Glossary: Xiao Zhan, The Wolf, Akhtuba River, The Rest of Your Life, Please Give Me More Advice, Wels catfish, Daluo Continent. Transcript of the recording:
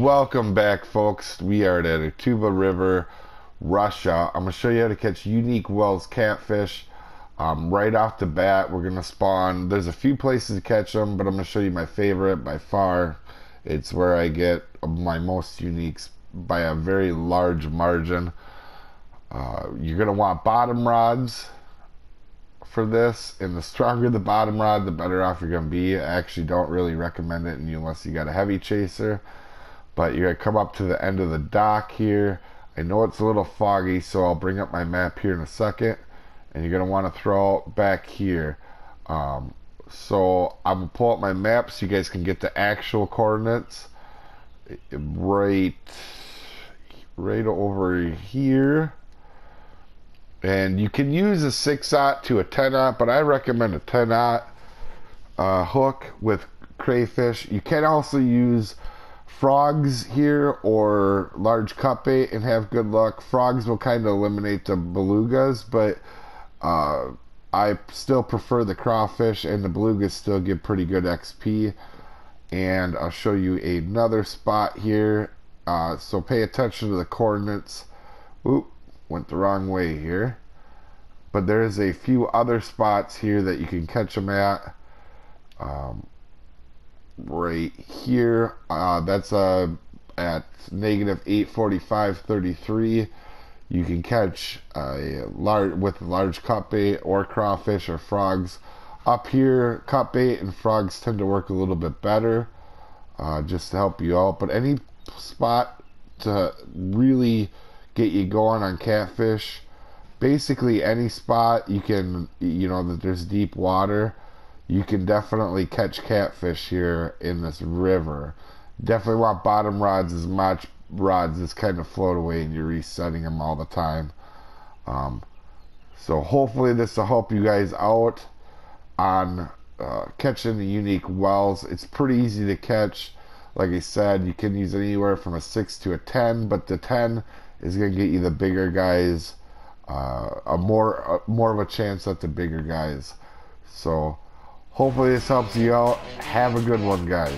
Welcome back, folks. We are at Akhtuba River, Russia. I'm going to show you how to catch unique Wels catfish. Right off the bat, we're going to spawn. There's a few places to catch them, but I'm going to show you my favorite by far. It's where I get my most uniques by a very large margin. You're going to want bottom rods for this, and the stronger the bottom rod, the better off you're going to be. I actually don't really recommend it unless you got a heavy chaser. But you're going to come up to the end of the dock here. I know it's a little foggy, so I'll bring up my map here in a second. And you're going to want to throw back here. So I'm going to pull up my map so you guys can get the actual coordinates. Right over here. And you can use a 6-aught to a 10-aught, but I recommend a 10-aught hook with crayfish. You can also use frogs here or large cup bait and have good luck. Frogs will kind of eliminate the belugas, but I still prefer the crawfish, and the belugas still give pretty good XP. And I'll show you another spot here. So pay attention to the coordinates. Oop, went the wrong way here. But there's a few other spots here that you can catch them at. Right here, that's at negative 845.33. You can catch with large cup bait or crawfish or frogs. Up here, cup bait and frogs tend to work a little bit better, just to help you out. But any spot to really get you going on catfish, basically any spot you can, that there's deep water, you can definitely catch catfish here in this river. Definitely want bottom rods as much. Rods just kind of float away and you're resetting them all the time. So hopefully this will help you guys out on catching the unique Wels. It's pretty easy to catch. Like I said, you can use anywhere from a 6 to a 10, but the 10 is going to get you the bigger guys, more of a chance at the bigger guys. So hopefully this helps you out. Have a good one, guys.